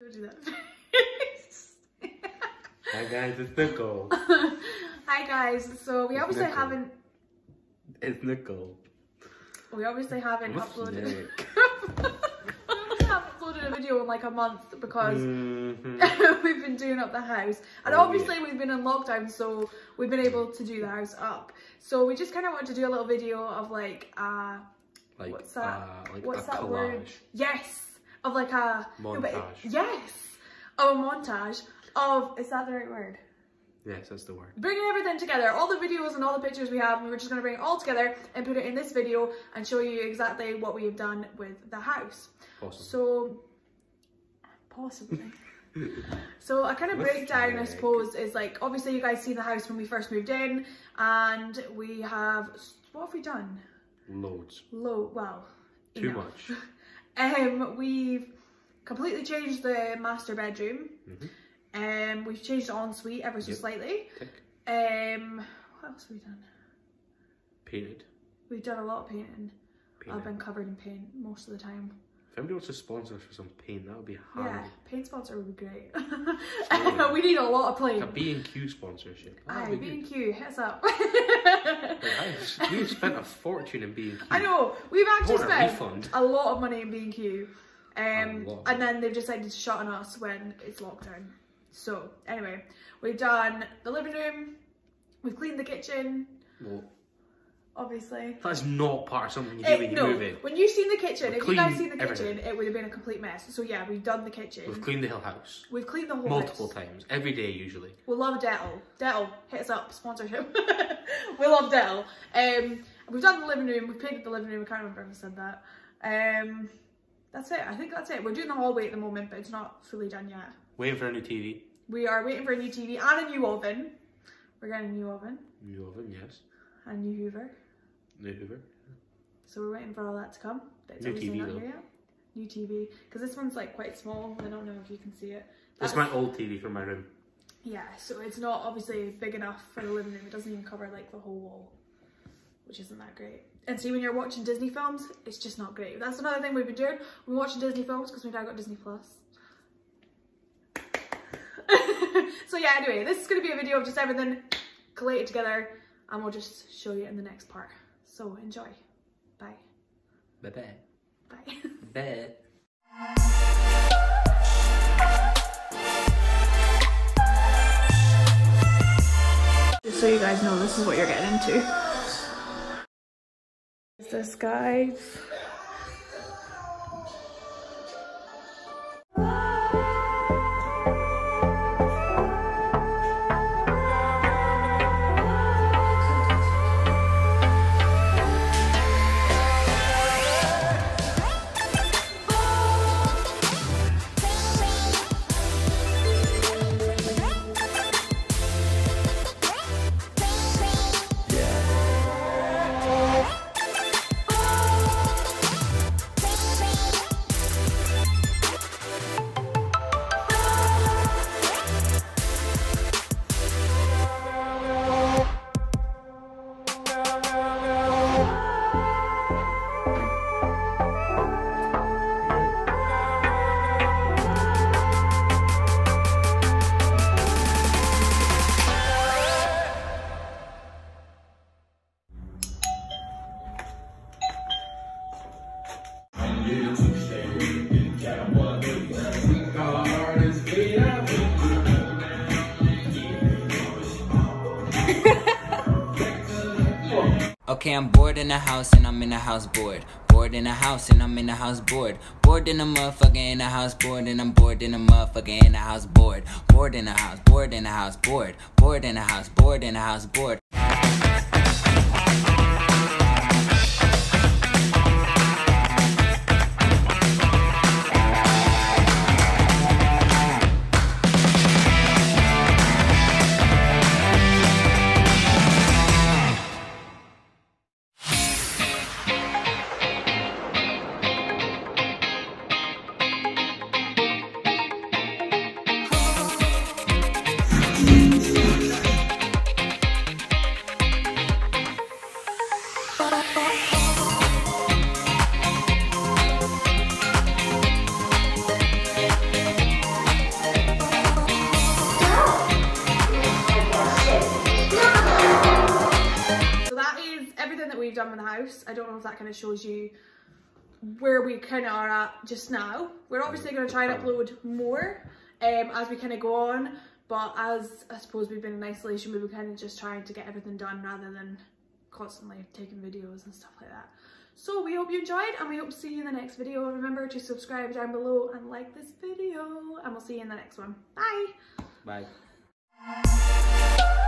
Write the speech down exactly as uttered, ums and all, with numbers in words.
Don't do that face. Hi guys, it's Nicole. Hi guys, so we it's obviously Nicole. haven't... It's Nicole. We obviously haven't What's uploaded... uploaded a video in like a month because mm-hmm. we've been doing up the house. And oh, obviously yeah. we've been in lockdown, so we've been able to do the house up. So we just kind of wanted to do a little video of like a... Like, what's that? Uh, like what's a that collage. word? Yes! Of like a montage. No, but it, yes, of a montage of is that the right word? Yes, that's the word. Bringing everything together, all the videos and all the pictures we have, we were just going to bring it all together and put it in this video and show you exactly what we have done with the house. Possibly. So, possibly. So a kind of Let's breakdown, check. I suppose, is like obviously you guys seen the house when we first moved in, and we have what have we done? Loads. Low. Well, too enough. much. Um, we've completely changed the master bedroom. Mm-hmm. Um, we've changed the ensuite ever so yep. slightly. Um, what else have we done? Painted. We've done a lot of painting. painting. I've been covered in paint most of the time. If anybody wants to sponsor us for some paint, that would be handy. Yeah, paint sponsor would be great. So, we need a lot of paint. Like a B and Q sponsorship. Aye, B and Q, hit us up. We've spent a fortune in B and Q. I know, we've actually spent a, a lot of money in B and Q. Um, and then they've decided to shut on us when it's lockdown. So, anyway, we've done the living room, we've cleaned the kitchen. What? Obviously. That's not part of something you do it, when you no. move in. When you've seen the kitchen, We're if you guys seen the kitchen, everything. it would have been a complete mess. So yeah, we've done the kitchen. We've cleaned the whole house. We've cleaned the whole Multiple house. Multiple times, every day usually. We love Dettol. Dettol, hit us up, sponsorship. We love Dettol. Um, we've done the living room, we've painted the living room, I can't remember if I said that. Um, that's it, I think that's it. We're doing the hallway at the moment, but it's not fully done yet. Waiting for a new T V. We are waiting for a new T V and a new oven. We're getting a new oven. New oven, yes. A new Hoover. New Hoover. So we're waiting for all that to come. That's New T V not though. Here yet. New T V, because this one's like quite small. I don't know if you can see it. That's my old T V from my room. Yeah, so it's not obviously big enough for the living room. It doesn't even cover like the whole wall, which isn't that great. And see, when you're watching Disney films, it's just not great. That's another thing we've been doing. We're watching Disney films because we've now got Disney Plus. So yeah, anyway, this is going to be a video of just everything collated together, and we'll just show you in the next part. So enjoy. Bye. Bye-bye. Bye. Bye. Just so you guys know, this is what you're getting into. It's this, guys. Okay, I'm bored in the house and I'm in the house bored. Bored in the house and I'm in the house bored. Bored in the motherfucker in the house bored, and I'm bored in the motherfucker in the house bored. Bored in the house, bored in the house bored. Bored in the house, bored in the house bored. done with the house. I don't know if that kind of shows you where we kind of are at just now. We're obviously going to try and upload more um, as we kind of go on, but as I suppose we've been in isolation, we were kind of just trying to get everything done rather than constantly taking videos and stuff like that. So we hope you enjoyed, and we hope to see you in the next video. Remember to subscribe down below and like this video, and we'll see you in the next one. Bye! Bye.